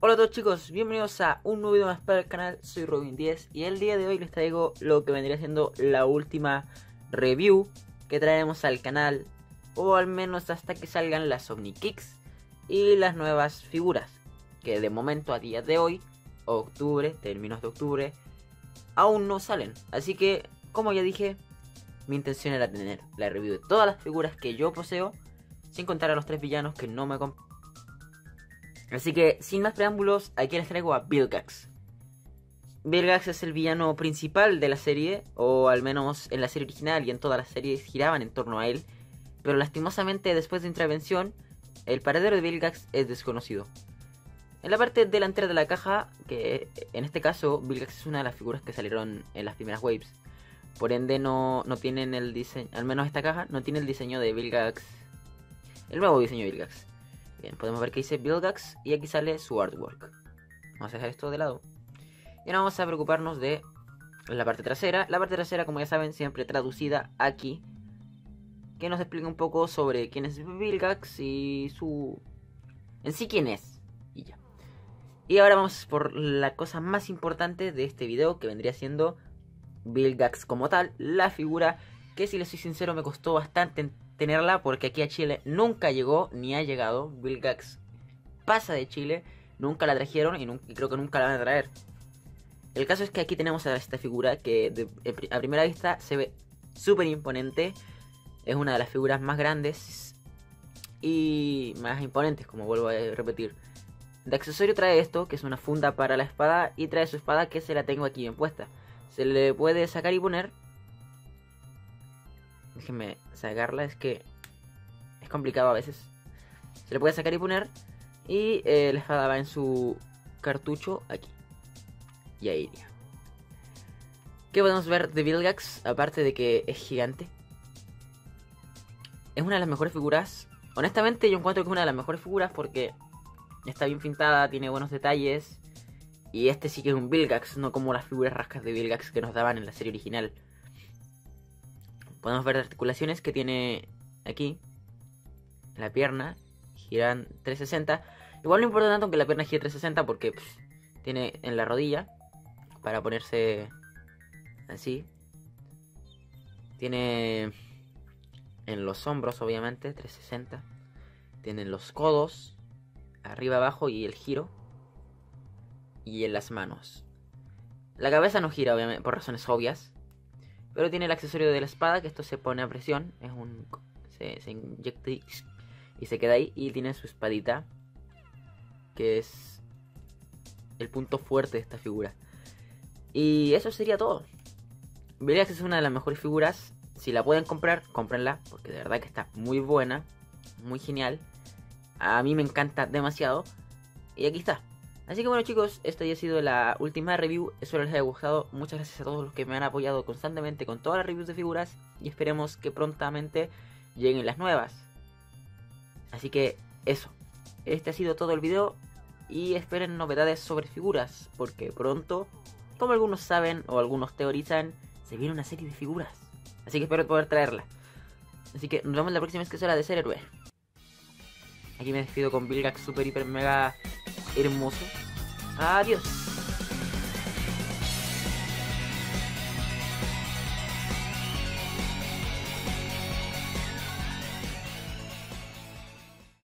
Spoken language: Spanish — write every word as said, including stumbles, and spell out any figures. Hola a todos chicos, bienvenidos a un nuevo video más para el canal, soy RoVin diez y el día de hoy les traigo lo que vendría siendo la última review que traeremos al canal, o al menos hasta que salgan las Omnikicks y las nuevas figuras, que de momento a día de hoy, octubre, términos de octubre, aún no salen. Así que, como ya dije, mi intención era tener la review de todas las figuras que yo poseo, sin contar a los tres villanos que no me comp- Así que, sin más preámbulos, aquí les traigo a Vilgax. Vilgax es el villano principal de la serie, o al menos en la serie original y en todas las series giraban en torno a él. Pero lastimosamente, después de intervención, el paradero de Vilgax es desconocido. En la parte delantera de la caja, que en este caso, Vilgax es una de las figuras que salieron en las primeras waves. Por ende, no, no tienen el diseño, al menos esta caja, no tiene el diseño de Vilgax, el nuevo diseño de Vilgax. Bien, podemos ver que dice Vilgax y aquí sale su artwork. Vamos a dejar esto de lado. Y ahora vamos a preocuparnos de la parte trasera. La parte trasera, como ya saben, siempre traducida aquí, que nos explica un poco sobre quién es Vilgax y su... en sí quién es. Y ya. Y ahora vamos por la cosa más importante de este video, que vendría siendo Vilgax como tal. La figura que, si les soy sincero, me costó bastante tenerla, porque aquí a Chile nunca llegó ni ha llegado. Vilgax pasa de Chile, nunca la trajeron y, nunca, y creo que nunca la van a traer. El caso es que aquí tenemos a esta figura que de, de, a primera vista se ve súper imponente. Es una de las figuras más grandes y más imponentes, como vuelvo a repetir. De accesorio trae esto, que es una funda para la espada, y trae su espada, que se la tengo aquí bien puesta. Se le puede sacar y poner. Déjenme sacarla, es que es complicado a veces. Se le puede sacar y poner. Y eh, la espada va en su cartucho aquí. Y ahí iría. ¿Qué podemos ver de Vilgax? Aparte de que es gigante. Es una de las mejores figuras. Honestamente yo encuentro que es una de las mejores figuras, porque está bien pintada, tiene buenos detalles. Y este sí que es un Vilgax, no como las figuras rascas de Vilgax que nos daban en la serie original. Podemos ver las articulaciones que tiene aquí. La pierna giran trescientos sesenta. Igual no importa tanto que la pierna gire trescientos sesenta, porque pff, tiene en la rodilla para ponerse así. Tiene en los hombros, obviamente, trescientos sesenta. Tiene en los codos, arriba, abajo y el giro. Y en las manos. La cabeza no gira, obviamente, por razones obvias. Pero tiene el accesorio de la espada, que esto se pone a presión, es un se, se inyecta y, y se queda ahí. Y tiene su espadita, que es el punto fuerte de esta figura. Y eso sería todo. Vilgax es una de las mejores figuras. Si la pueden comprar, cómprenla, porque de verdad que está muy buena, muy genial. A mí me encanta demasiado. Y aquí está. Así que bueno chicos, esta ya ha sido la última review, espero les haya gustado, muchas gracias a todos los que me han apoyado constantemente con todas las reviews de figuras, y esperemos que prontamente lleguen las nuevas. Así que eso, este ha sido todo el video, y esperen novedades sobre figuras, porque pronto, como algunos saben o algunos teorizan, se viene una serie de figuras, así que espero poder traerla. Así que nos vemos la próxima vez que sea la de ser héroe. Aquí me despido con Vilgax super hiper mega hermoso. Adiós.